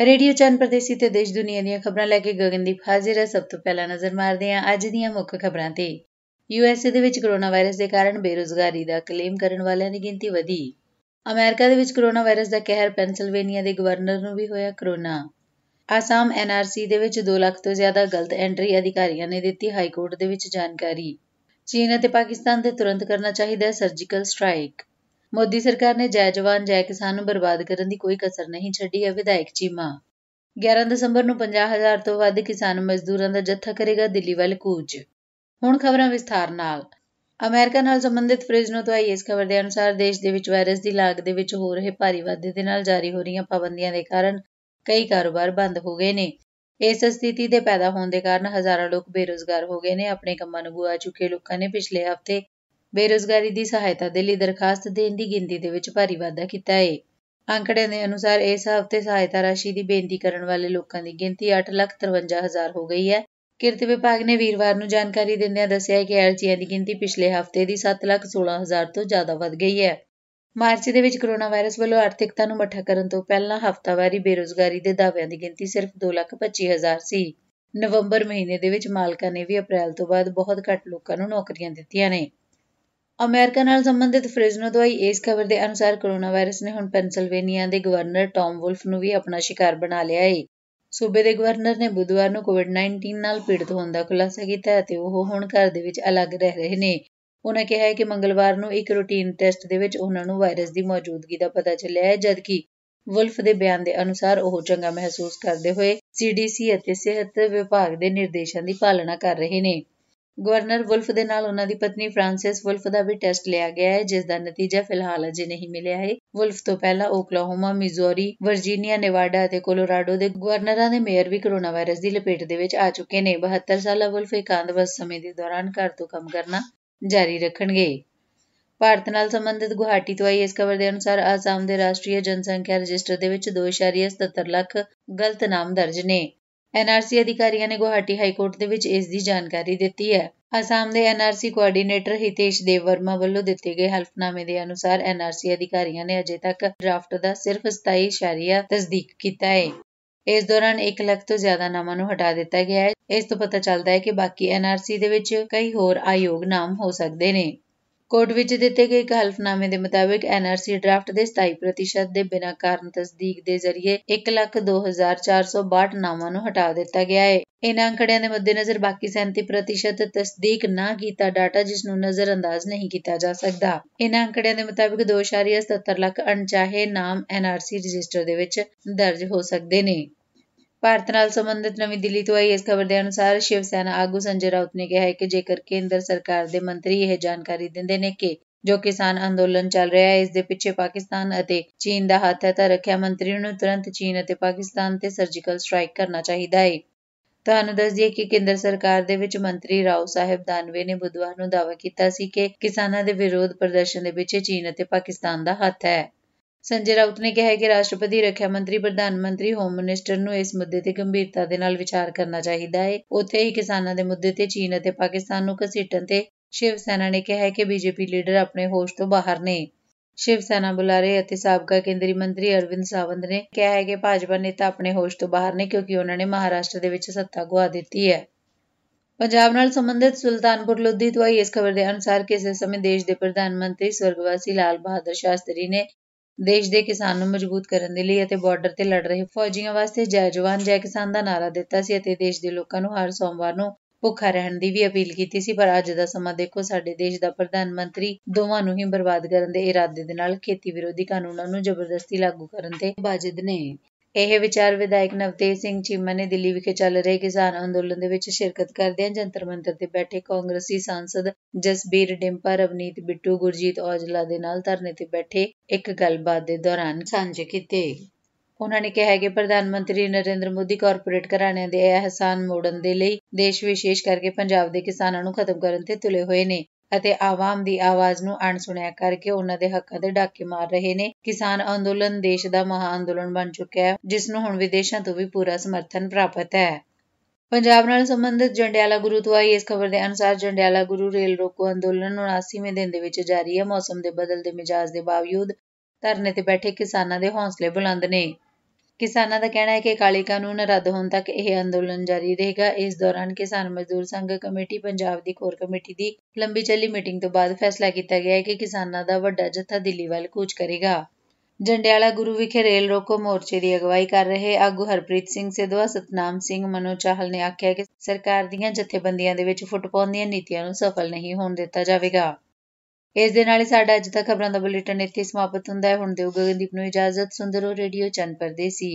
Radio चन्न परदेसी ते देश दुनिया दी खबरां लैके गगनदीप हाजिर है। सब तो पहला नजर मारदे हां अज दीयां मुख्य खबरां ते। यूएसए दे विच कोरोना वायरस दे कारण बेरोजगारी दा क्लेम करन वालियां दी गिनती वधी। अमेरिका दे विच कोरोना वायरस दा कहर, पेंसिलवेनिया दे गवर्नर नूं भी होया कोरोना। आसाम एनआरसी दे विच 2 लाख तो ज़्यादा गलत एंट्री अधिकारियां ने दित्ती हाई कोर्ट दे विच जानकारी। चीन अते पाकिस्तान ते तुरंत करना चाहीदा सर्जिकल स्ट्राइक। मोदी सरकार ने जय जवान जय किसान नूं बर्बाद करन दी कोई कसर नहीं छड्डी है। विधायक चीमा 11 दसंबर नूं 50,000 तो वध किसान मजदूरां दा जत्था करेगा दिल्ली वल कूच। हुण खबरां विस्तार नाल। अमेरिका नाल संबंधित फ्रिज नूं तो आई इस खबर दे अनुसार देश दे विच वायरस दी लाग दे विच हो रहे भारी वाधे दे नाल जारी हो रहीआं पाबंदियां दे कारण कई कारोबार बंद हो गए ने। इस स्थिति दे पैदा होण दे कारण हज़ारां लोक बेरोजगार हो गए ने। अपने ਕੰਮਾਂ ਨੂੰ ਗੁਆ ਚੁੱਕੇ ਲੋਕਾਂ ਨੇ ਪਿਛਲੇ ਹਫ਼ਤੇ बेरोजगारी की सहायता के लिए दरखास्त देने की गिनती दे विच भारी वाधा किया है। आंकड़े के अनुसार इस हफ्ते सहायता राशि की बेनती करने वाले लोगों की गिनती 8,53,000 हो गई है। किरत विभाग ने वीरवार को जानकारी देंदे दस्या कि अर्जियां की गिनती पिछले हफ्ते की 7,16,000 तो ज़्यादा वध गई है। मार्च के कोरोना वायरस वालों आर्थिकता को मठा करने तो पहला हफ्तावारी बेरोजगारी के दाव्यां की गिनती सिर्फ 2,25,000 सी। नवंबर महीने के विच मालकां ने भी अप्रैल तो बाद बहुत घट लोगों को नौकरियां दित्तियां ने। अमेरिका नाल संबंधित फ्रिज नूं दवाई इस खबर के अनुसार कोरोना वायरस ने हुण पेंसिलवेनिया के गवर्नर टॉम वुल्फ नूं भी अपना शिकार बना लिया है। सूबे के गवर्नर ने बुधवार को कोविड-19 नाल पीड़ित होने का खुलासा किया ते ओह हुण घर दे विच अलग रह रहे ने। उन्होंने कहा है कि मंगलवार को एक रूटीन टैसट दे विच उन्हां नूं वायरस की मौजूदगी का पता चलिया है, जबकि वुल्फ के बयान के अनुसार ओह चंगा महसूस करते हुए CDC अते सेहत विभाग के निर्देशों की पालना कर रहे हैं। गवर्नर वुल्फ के नाल उन्हां दी पत्नी फ्रांसिस वुल्फ का भी टेस्ट लिया गया है, जिसका नतीजा फिलहाल अजे नहीं मिलिया है। वुल्फ तो पहला ओकलाहोमा, मिजोरी, वर्जीनिया, नेवाडा और कोलोराडो के गवर्नरों के मेयर भी कोरोना वायरस की लपेट दे विच आ चुके हैं। 72 साला वुल्फ एकांतवास समय के दौरान घर तो काम करना जारी रखणगे। भारत नाल संबंधित गुवाहाटी तो आई इस खबर के अनुसार आसाम के राष्ट्रीय जनसंख्या रजिस्टर के विच 2.77 लाख गलत नाम दर्ज ने। NRC अधिकारियों ने गुवाहाटी हाई कोर्ट दे विच इस दी जानकारी दी है। आसाम के NRC कोआर्डीनेटर हितेश देव वर्मा वालों दिए गए हल्फनामे के अनुसार NRC अधिकारियों ने अजे तक ड्राफ्ट का सिर्फ 27% तस्दीक किया है। इस दौरान 1 लाख तो ज्यादा नामों को हटा दिता गया है। इस तो पता चलता है कि बाकी NRC दे विच कई होर आयोग नाम हो सकते हैं। कोर्ट विच दिते गए एक हल्फनामे के मुताबिक NRC ड्राफ्ट के 27% के बिना कारण तस्दीक के जरिए 1,02,462 नामों को हटा दिता गया है। इन आंकड़ियों के मद्देनज़र बाकी 37% तस्दीक ना किया डाटा जिसनूं नज़रअंदाज नहीं किया जा सकता। इन आंकड़ियों के मुताबिक 2.77 लाख अणचाहे नाम NRC रजिस्टर के विच दर्ज हो सकते हैं। भारत नाल संबंधित नवी दिल्ली तो आई इस खबर के अनुसार शिव सेना आगू संजय राउत ने कहा है कि जेकर केंद्र सरकार के मंत्री यह जानकारी देंदे ने कि जो किसान अंदोलन चल रहा है इस दे पिछे पाकिस्तान अते चीन का हाथ है तो रक्षा मंत्री नूं तुरंत चीन अते पाकिस्तान ते सर्जिकल स्ट्राइक करना चाहिए है। तुहानूं दस दईए कि केंद्र सरकार दे विच मंत्री राव साहब दानवे ने बुधवार नूं दावा कीता सी कि किसानां दे विरोध प्रदर्शन दे पिछे चीन अते पाकिस्तान का हथ है। संजय राउत ने कहा है कि राष्ट्रपति, रक्षा मंत्री, प्रधानमंत्री, होम मिनिस्टर नूं इस मुद्दे ते गंभीरता दे नाल विचार करना चाहिए है। उत्थे ही किसानां दे मुद्दे ते चीन अते पाकिस्तान नूं घसीटण ते शिव सेना ने कहा है कि BJP लीडर अपने होश तो बाहर ने। शिव सेना बुलारे अते साबका केंद्रीय मंत्री अरविंद सावंत ने कहा है कि भाजपा नेता अपने होश तो बाहर ने क्योंकि उन्होंने महाराष्ट्र दे विच सत्ता गुआ दित्ती है। पंजाब नाल संबंधित सुल्तानपुर लोधी तो आई इस खबर के अनुसार किसी समय देश के प्रधानमंत्री स्वर्गवासी लाल बहादुर शास्त्री ने देश के किसान नूं मजबूत करने के लिए बॉर्डर से लड़ रहे फौजियों वास्ते जय जवान जय किसान का नारा दिता सी अते देश के लोगों नूं हर सोमवार नूं भुखा रहने की भी अपील की सी। पर अज का समा देखो, साडे देश का प्रधानमंत्री दोवां नूं ही बर्बाद करने के इरादे दे नाल खेती विरोधी कानूनां नूं जबरदस्ती लागू करने ते बाजिद ने। यह विचार विधायक नवतेज सिंह चीमा ने दिल्ली विखे चल रहे किसान अंदोलन दे विच शिरकत करदिआं जंतर मंतर ते बैठे कांग्रेसी सांसद जसबीर डिंपा, रवनीत बिट्टू, गुरजीत औजला दे नाल धरने ते बैठे एक गलबात दे दौरान सांझे कीते। उन्होंने कहा कि प्रधानमंत्री नरेंद्र मोदी कारपोरेट घराणियां दे एहसान मोड़न दे लई देश विशेष करके पंजाब दे किसानां नूं खत्म करन ते तुले होए ने ਅਤੇ ਆਵਾਮ ਦੀ ਆਵਾਜ਼ ਨੂੰ ਅਣਸੁਣਿਆ ਕਰਕੇ ਉਹਨਾਂ ਦੇ ਹੱਕਾਂ ਦੇ ਡਾਕੇ ਮਾਰ ਰਹੇ ਨੇ। ਕਿਸਾਨ ਅੰਦੋਲਨ ਦੇਸ਼ ਦਾ ਮਹਾਂ ਅੰਦੋਲਨ ਬਣ ਚੁੱਕਿਆ ਹੈ ਜਿਸ ਨੂੰ ਹੁਣ ਵਿਦੇਸ਼ਾਂ ਤੋਂ ਵੀ ਪੂਰਾ ਸਮਰਥਨ ਪ੍ਰਾਪਤ ਹੈ। ਪੰਜਾਬ ਨਾਲ ਸੰਬੰਧਿਤ ਜੰਡਿਆਲਾ ਗੁਰੂ ਤੋਂ ਆਈ ਇਸ ਖਬਰ ਦੇ ਅਨੁਸਾਰ ਜੰਡਿਆਲਾ ਗੁਰੂ ਰੇਲ ਰੋਕੋ ਅੰਦੋਲਨ 79ਵੇਂ ਦਿਨ ਦੇ ਵਿੱਚ ਜਾਰੀ ਹੈ। ਮੌਸਮ ਦੇ ਬਦਲਦੇ ਮਿਜਾਜ ਦੇ ਬਾਵਜੂਦ ਧਰਨੇ ਤੇ ਬੈਠੇ ਕਿਸਾਨਾਂ ਦੇ ਹੌਸਲੇ ਬੁਲੰਦ ਨੇ। किसानों का कहना है कि काले कानून रद्द होने तक यह आंदोलन जारी रहेगा। इस दौरान किसान मजदूर संघ कमेटी पंजाब की कोर कमेटी की लंबी चली मीटिंग तो बाद फैसला किया गया है कि किसानों का वड्डा जत्था दिल्ली वाल कूच करेगा। जंडियाला गुरु विखे रेल रोको मोर्चे की अगवाई कर रहे आगू हरप्रीत सिंह सदवा, सतनाम सिंह, मनो चाहल ने आख्या कि सरकार दीयां जथेबंदियां दे विच फुट पाउंदियां नीतियां नूं सफल नहीं होण दित्ता जावेगा। इस दे नाल ही साडा अज दा खबरां दा बुलेटिन इत्थे समाप्त हुंदा है। हुण दिओ गगनदीप नूं इजाजत। सुंदरो रेडियो चन्न परदेसी।